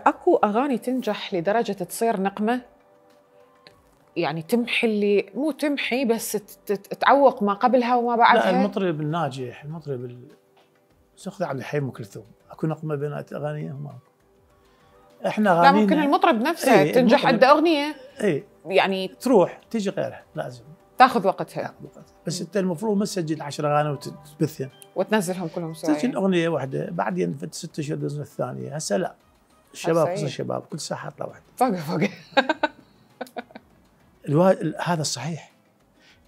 اكو اغاني تنجح لدرجه تصير نقمه، يعني تمحي اللي مو تمحي بس تعوق ما قبلها وما بعدها. لا، المطرب الناجح، المطرب استاذ عبد الحليم وكلثوم، اكو نقمه بين اغانيهم؟ احنا اغانينا لا، ممكن المطرب نفسه تنجح عنده اغنيه يعني تروح تيجي غيرها، لازم تاخذ وقتها بس انت المفروض ما تسجل 10 اغاني وتبثهم وتنزلهم كلهم سوا، تسجل اغنيه واحده بعدين 6 اشهر تنزل الثانيه. هسه لا، الشباب خصوصا الشباب كل ساعه حاطه واحده فوق هذا الصحيح،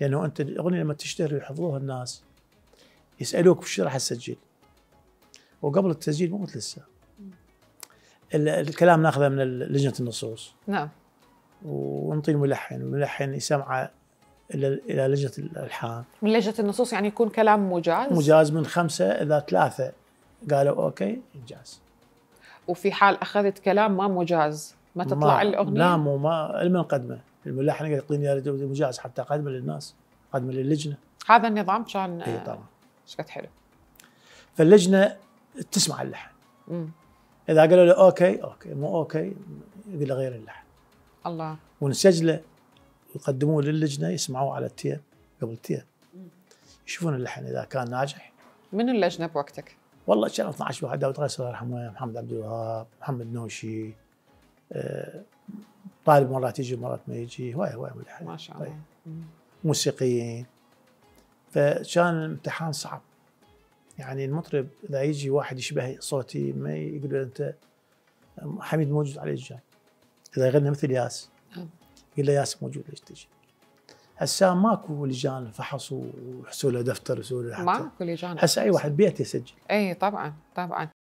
لانه انت الاغنيه لما تشتهر ويحفظوها الناس يسالوك وش راح تسجل، وقبل التسجيل مو مثل هسه الكلام ناخذه من لجنه النصوص. نعم. ونعطي الملحن، والملحن يسمعه الى لجنه الالحان. من لجنه النصوص يعني يكون كلام مجاز؟ مجاز من 5 اذا 3 قالوا اوكي انجاز. وفي حال اخذت كلام ما مجاز ما تطلع الاغنيه؟ لا، مو ما المنقدمه، الملحن يعطيني مجاز حتى اقدمه للناس، اقدمه للجنه. هذا النظام كان اي طبعا ايش قد حلو. فاللجنه تسمع اللحن. اذا قالوا له اوكي مو اوكي يقول له غير اللحن. الله. ونسجله ويقدموه للجنه يسمعوه على التيب، قبل التيب يشوفون اللحن اذا كان ناجح. من اللجنه بوقتك؟ والله كانوا 12 واحد، داود غيث الله يرحمه، محمد عبد الوهاب، محمد نوشي، طالب مرات يجي مرات ما يجي، هواي هواي ملحن ما شاء الله. طيب. موسيقيين. فكان الامتحان صعب، يعني المطرب اذا يجي واحد يشبه صوتي ما يقول له انت حميد موجود على الجان، اذا يغني مثل ياس يقول له ياس موجود ليش تجي؟ هسه ماكو لجان فحصوا وحسوا له دفتر وسووا له، ماكو لجان، هسه اي واحد بيته يسجل. اي طبعا طبعا.